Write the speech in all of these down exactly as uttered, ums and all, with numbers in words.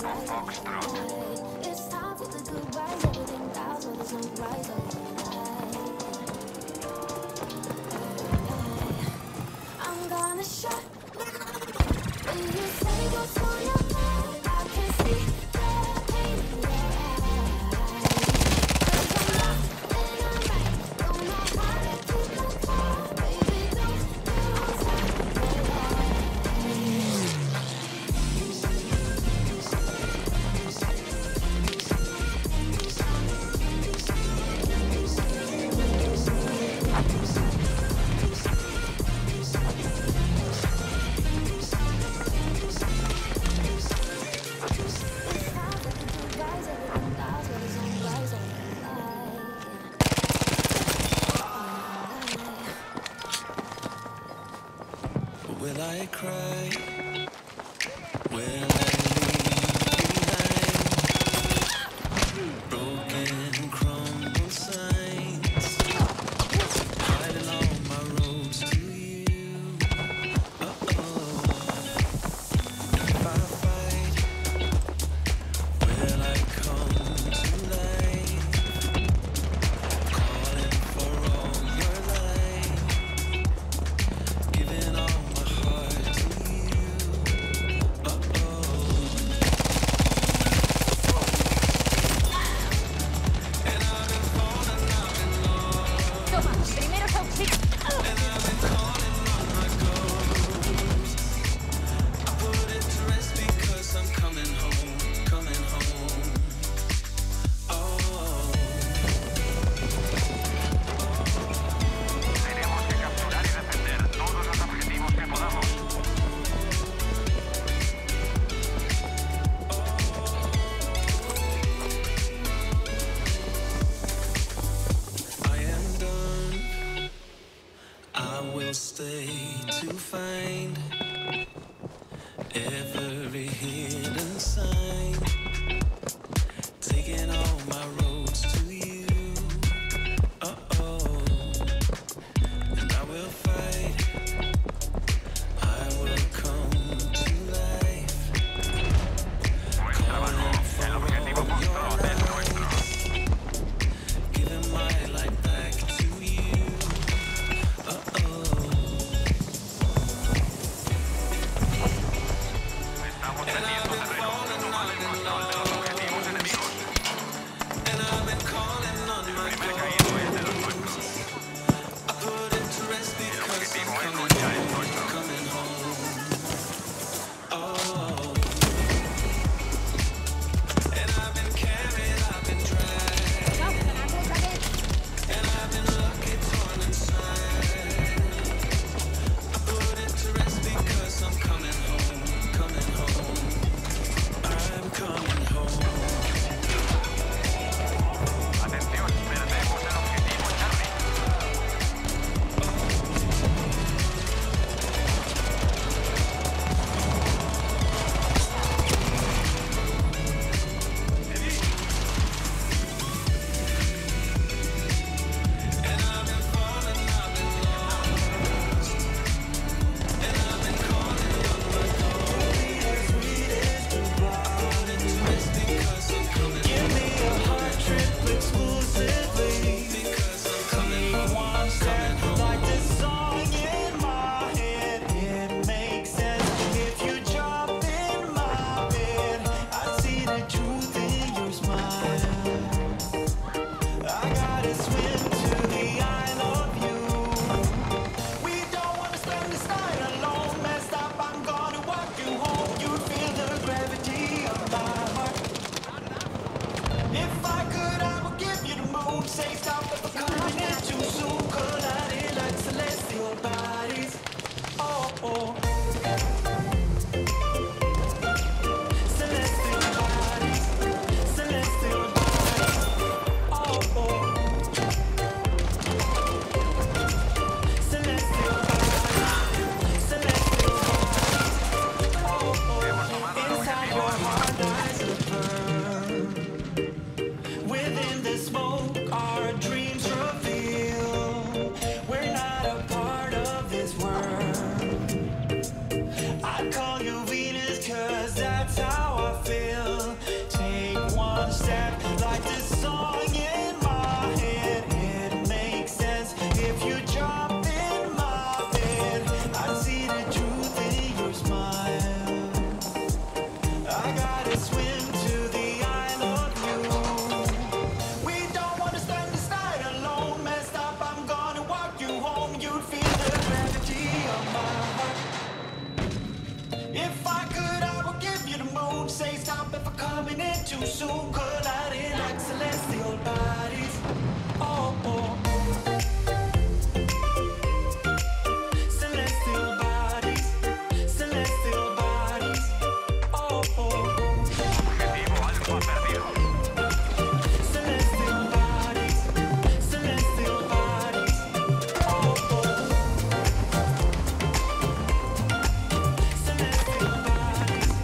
Tango Foxtrot. It's time for the good rise, everything dies, but there's no rise overnight. I'm gonna shut. When you say what's on your mind, I can see that pain in your eyes. 'Cause I'm lost in your mind, don't know how to keep my time. Baby, don't lose my mind. Will I cry? Will I leave behind broken, crumbled signs? Hiding all my roads to you. Uh oh. If I fight, will I come to life? Calling for all your life, giving all. Stay to find every hidden sign, taking all my roads to you. Uh oh, and I will fight. I will come to life. Calling for all your life, giving my life back to you. Uh oh. And I've been falling out in love. Say stop if I'm coming in too soon, colliding like celestial bodies. Oh, oh, oh. Celestial bodies, celestial bodies. Oh, oh. Objetivo Alfa perdido. Celestial bodies, celestial bodies. Oh, oh. Celestial bodies.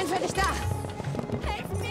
bin für dich da. Helft mir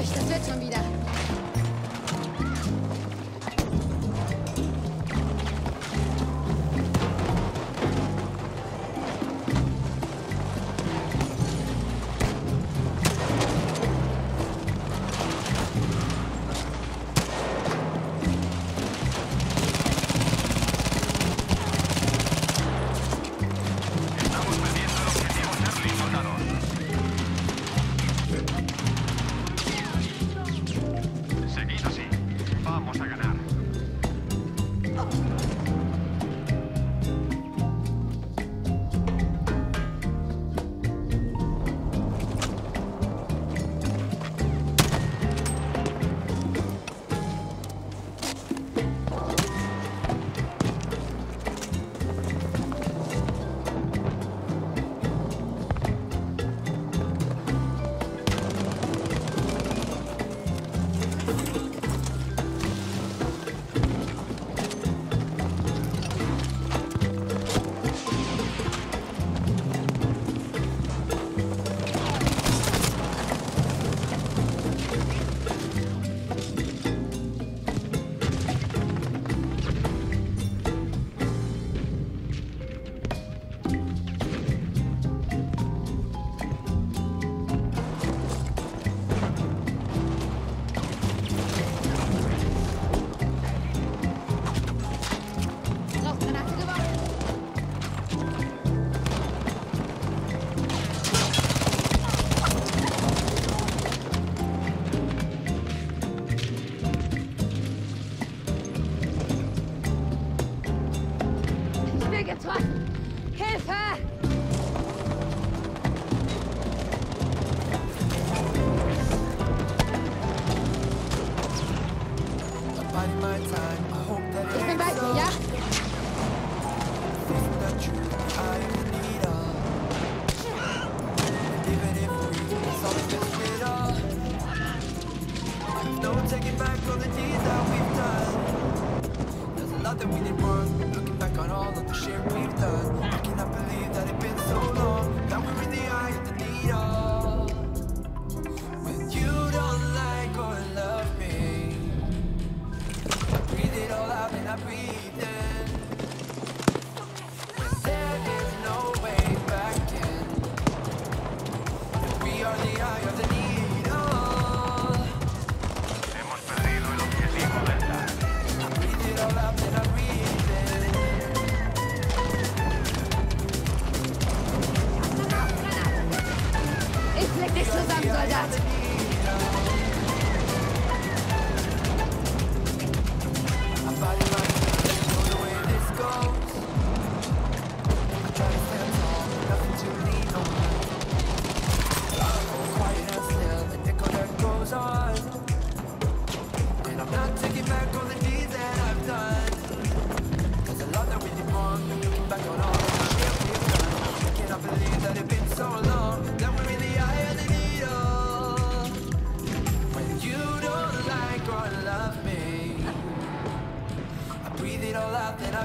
durch, das wird schon wieder.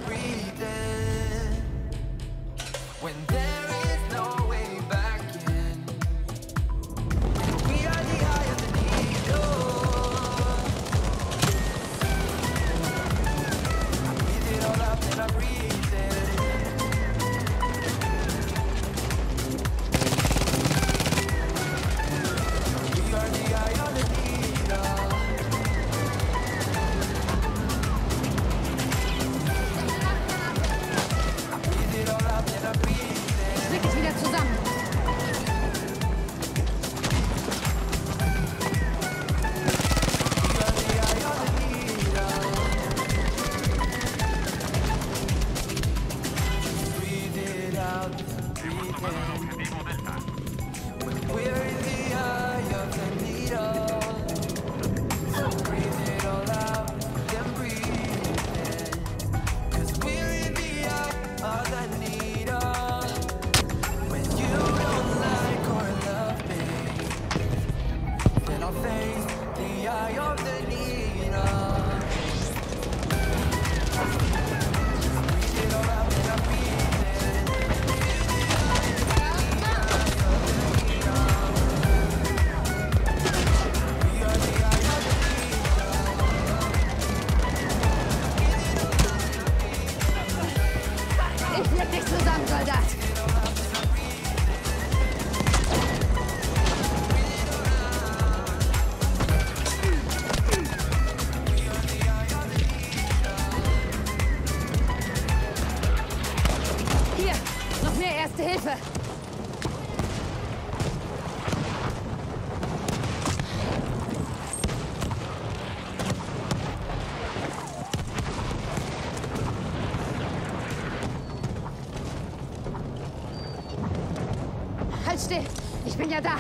Breathing. Halt still! Ich bin ja da!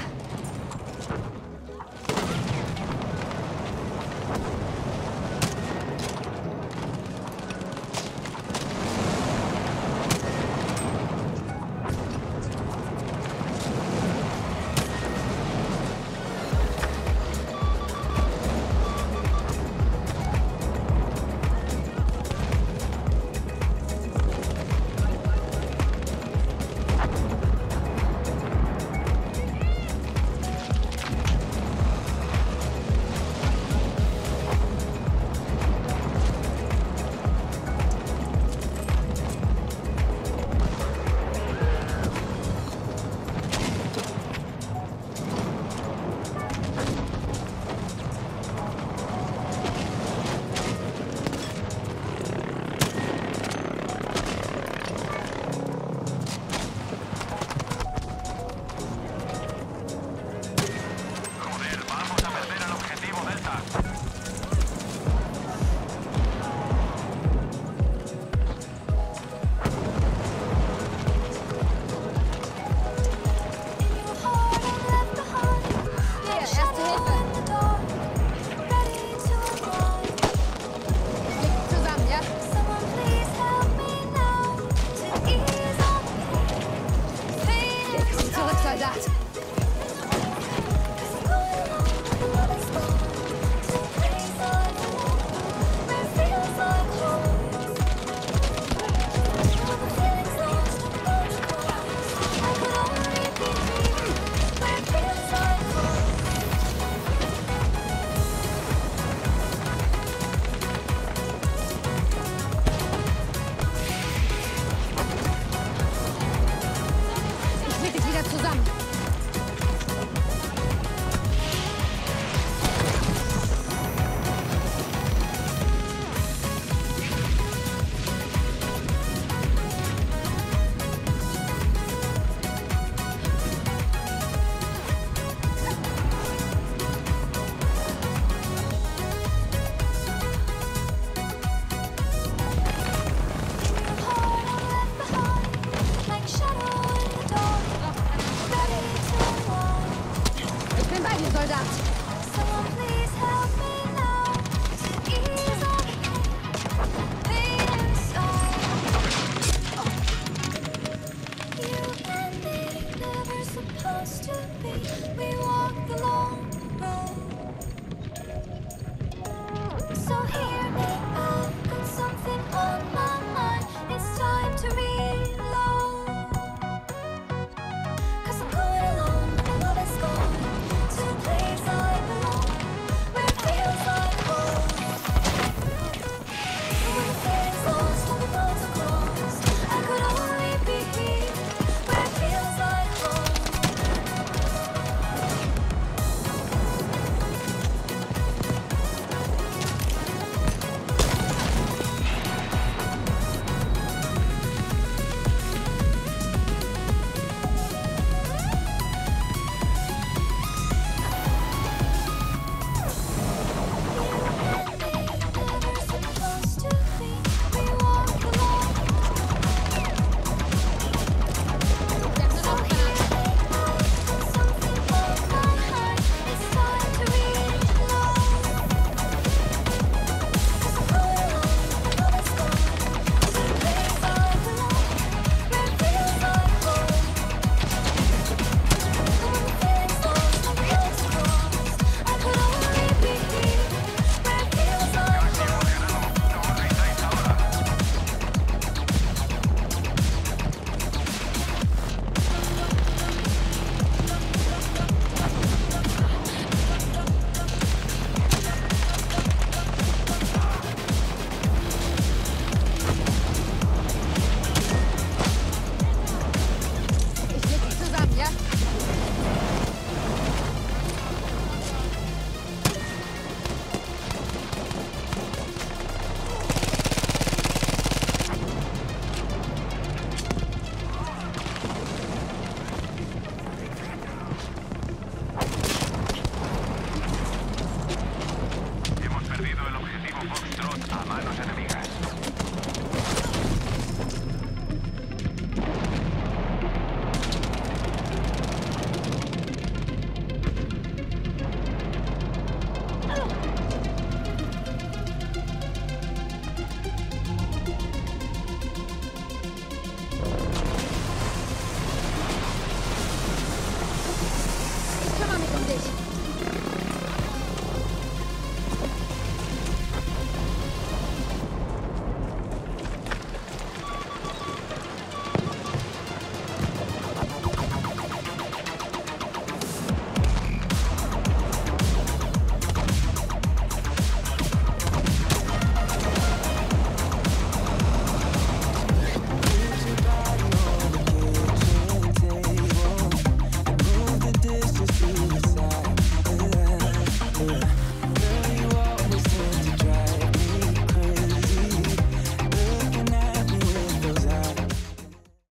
So hey.